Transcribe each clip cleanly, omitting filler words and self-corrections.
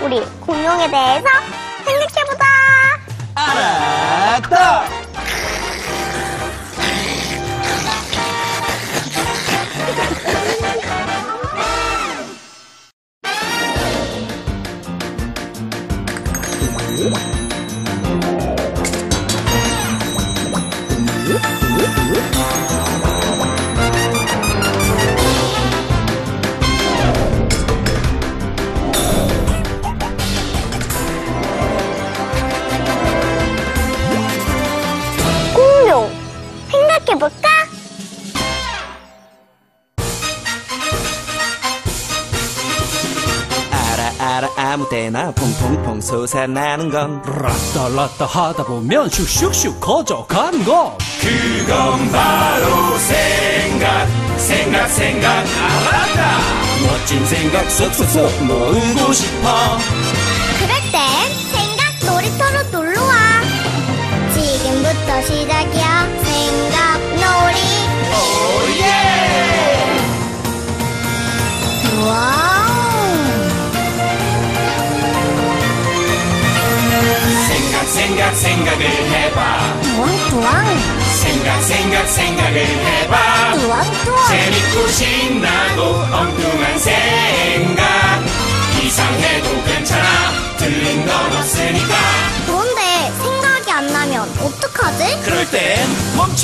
우리 공룡에 대해서 생각해보자. 알았다. 볼까? 알아 아무 때나 퐁퐁퐁 솟아나는 건 라따 라따 하다 보면 슉슉슉 커져가는 건 그건 바로 생각 알았다. 멋진 생각 쏙쏙쏙 모으고 싶어. 그럴 땐 생각 놀이터로 놀러와. 지금부터 시작이야. 생각 놀이. 오예! 와우! 생각을 해봐. 우왕 생각을 해봐. 우왕 재밌고 신나고 엉뚱한 생각. 이상해도 괜찮아. 틀린 건 없으니까. 그런데 생각이 안 나면 어떡하지? 그럴 땐 멈춰!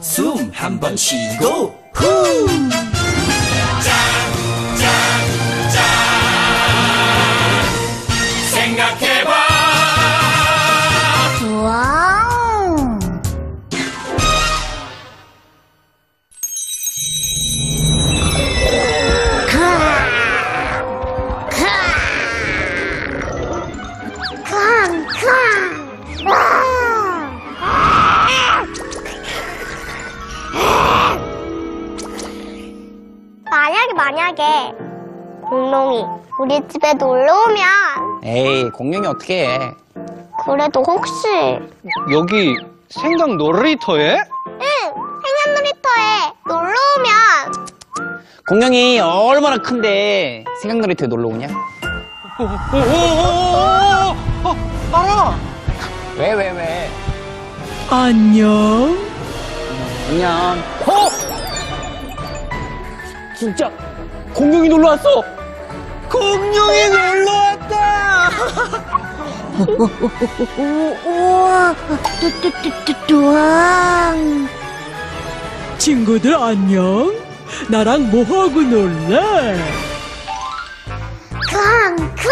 숨 한 번 쉬고 후! 짠! 생각해봐! 와우! 만약에 공룡이 우리 집에 놀러오면 에이 공룡이 어떻게 해. 그래도 혹시 여기 생각 놀이터에? 응 생각 놀이터에 놀러오면 공룡이 얼마나 큰데 생각 놀이터에 놀러오냐? 알아! 왜? 안녕 진짜 공룡이 놀러왔어! 공룡이 놀러왔다! 우와! 뚜뚜뚜뚜뚜왕! 친구들 안녕? 나랑 뭐하고 놀래? 쾅쾅!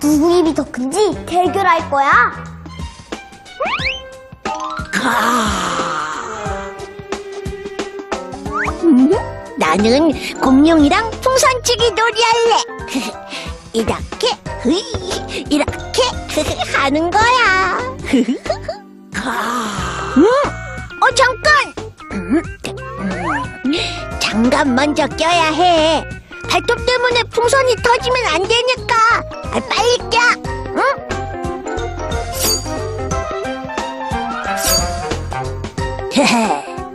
누구 입이 더 큰지 대결할 거야. 나는 공룡이랑 풍선치기 놀이할래. 이렇게 이렇게 하는 거야. 잠깐! 장갑 먼저 껴야 해. 발톱 때문에 풍선이 터지면 안 되니까. 빨리 껴. 응?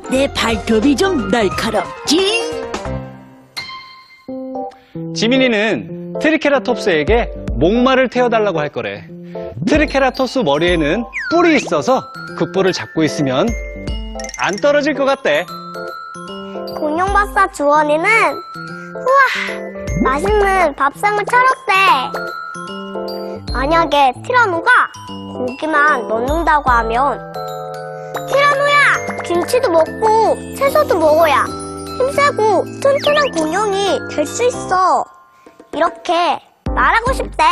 내 발톱이 좀 날카롭지? 지민이는 트리케라톱스에게 목마를 태워달라고 할 거래. 트리케라톱스 머리에는 뿔이 있어서 그 뿔을 잡고 있으면 안 떨어질 것 같대. 공룡박사 주원이는 우와 맛있는 밥상을 차렸대. 만약에 티라노가 고기만 넣는다고 하면 티라노야 김치도 먹고 채소도 먹어야 힘세고 튼튼한 공룡이 될 수 있어. 이렇게 말하고 싶대.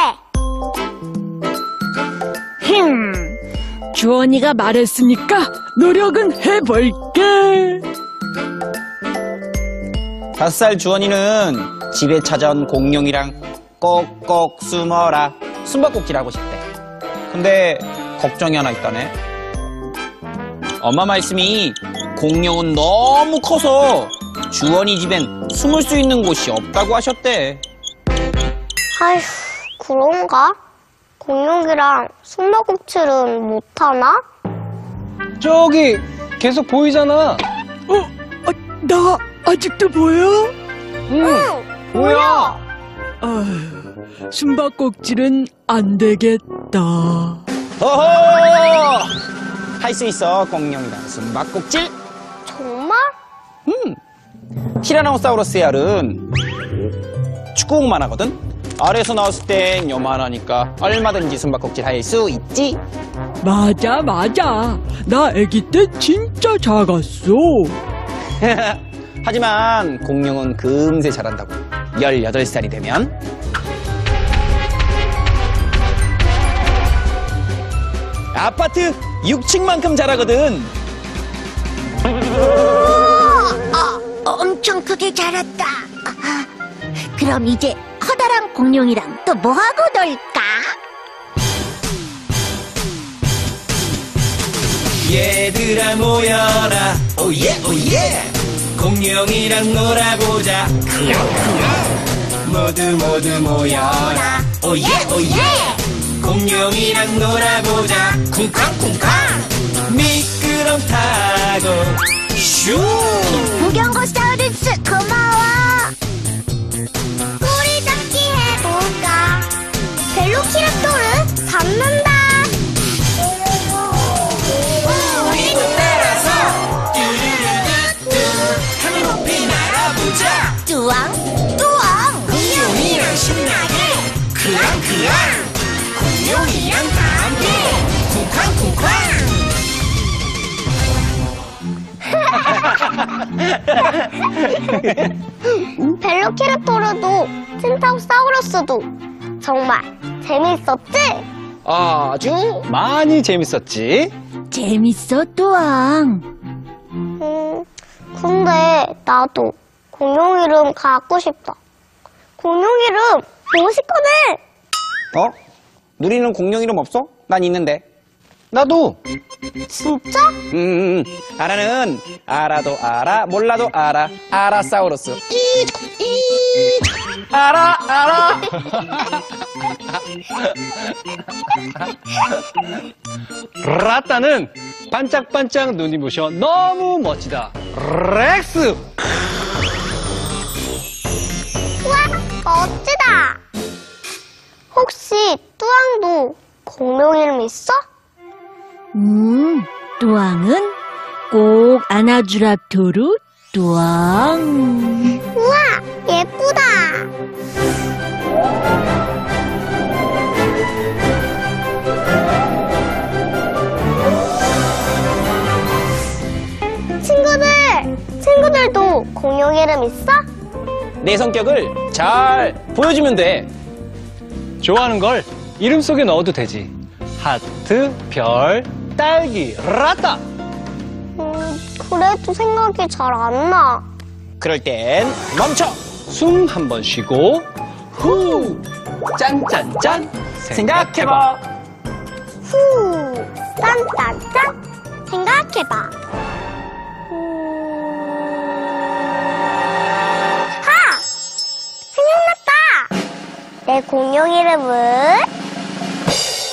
주원이가 말했으니까 노력은 해볼게. 5살 주원이는 집에 찾아온 공룡이랑 꼭꼭 숨어라 숨바꼭질 하고 싶대. 근데 걱정이 하나 있다네. 엄마 말씀이 공룡은 너무 커서 주원이 집엔 숨을 수 있는 곳이 없다고 하셨대. 아휴, 그런가? 공룡이랑 숨바꼭질은 못하나? 저기 계속 보이잖아. 나 아직도 보여? 응 보여. 아휴, 숨바꼭질은 안 되겠다. 어허! 할 수 있어, 공룡이랑 숨바꼭질. 정말? 티라노사우루스의 알은 축구공만 하거든. 알에서 나왔을 땐 요만하니까 얼마든지 숨바꼭질 할 수 있지. 맞아 맞아. 나 아기 때 진짜 작았어. 하지만 공룡은 금세 자란다고. 18살이 되면 아파트 6층만큼 자라거든. 엄청 크게 자랐다. 그럼 이제 커다란 공룡이랑 또 뭐하고 놀까? 얘들아 모여라. 오예 오예. 공룡이랑 놀아보자. 모두 모두 모여라. 오예 오예. 공룡이랑 놀아보자. 쿵쾅쿵쾅. 미끄럼 타고 슈. 무경고사우루스 고마워. 꼬리 잡기 해볼까? 벨로키랍토르 잡는다. 뚜왕 뚜왕 공룡이랑 신나게 크랑크랑 공룡이랑 다함께 쿵쾅쿵쾅. 벨로키랍토르도 틴타우사우루스도 정말 재미있었지? 아주 많이 재밌었지? 재밌어 뚜왕. 근데 나도 공룡 이름 갖고 싶다. 공룡 이름 보고 싶거든. 누리는 공룡 이름 없어? 난 있는데. 나도. 진짜? 아라는 알아도 알아 몰라도 알아. 아라사우루스. 알아 알아. 라따는 반짝반짝 눈이 부셔 너무 멋지다. 렉스. 멋지다. 혹시 뚜왕도 공룡 이름 있어? 뚜왕은 꼭 아나주랍토르 뚜왕. 우와 예쁘다. 친구들도 공룡 이름 있어? 내 성격을 잘 보여주면 돼. 좋아하는 걸 이름 속에 넣어도 되지. 하트, 별, 딸기, 라따. 그래도 생각이 잘 안 나. 그럴 땐 멈춰! 숨 한 번 쉬고 후! 짠짠짠! 생각해봐! 후! 짠짠짠! 생각해봐! 하! 생각났다! 내 공룡 이름은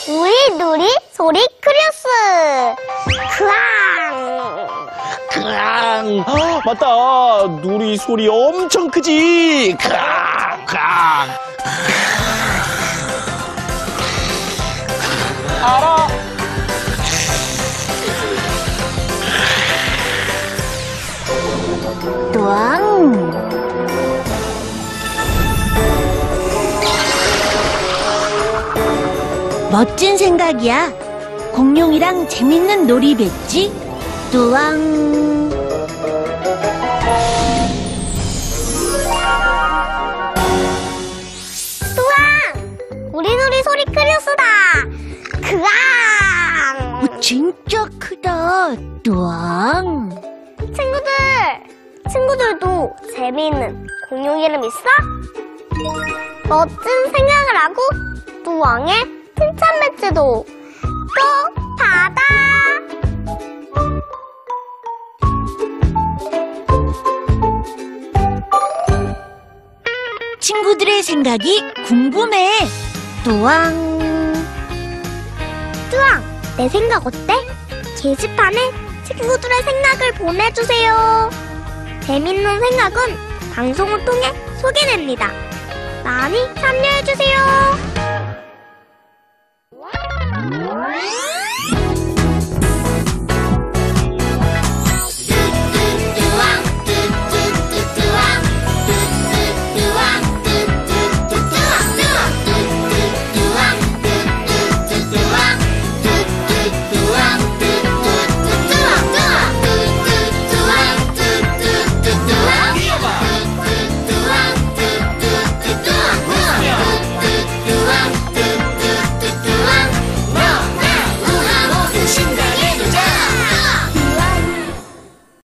우리 누리 소리 크리스! 크앙! 크앙! 맞다! 누리 소리 엄청 크지? 크앙! 크앙! 알아! 왕! 멋진 생각이야. 공룡이랑 재밌는 놀이 뱉지? 뚜왕! 뚜왕! 우리 놀이 소리 크리스다! 크앙! 진짜 크다. 뚜왕! 친구들도 재미있는 공룡 이름 있어? 멋진 생각을 하고 뚜왕의 칭찬 배지도 꼭 받아! 친구들의 생각이 궁금해. 뚜왕! 뚜왕, 내 생각 어때? 게시판에 친구들의 생각을 보내주세요. 재밌는 생각은 방송을 통해 소개됩니다. 많이 참여해주세요.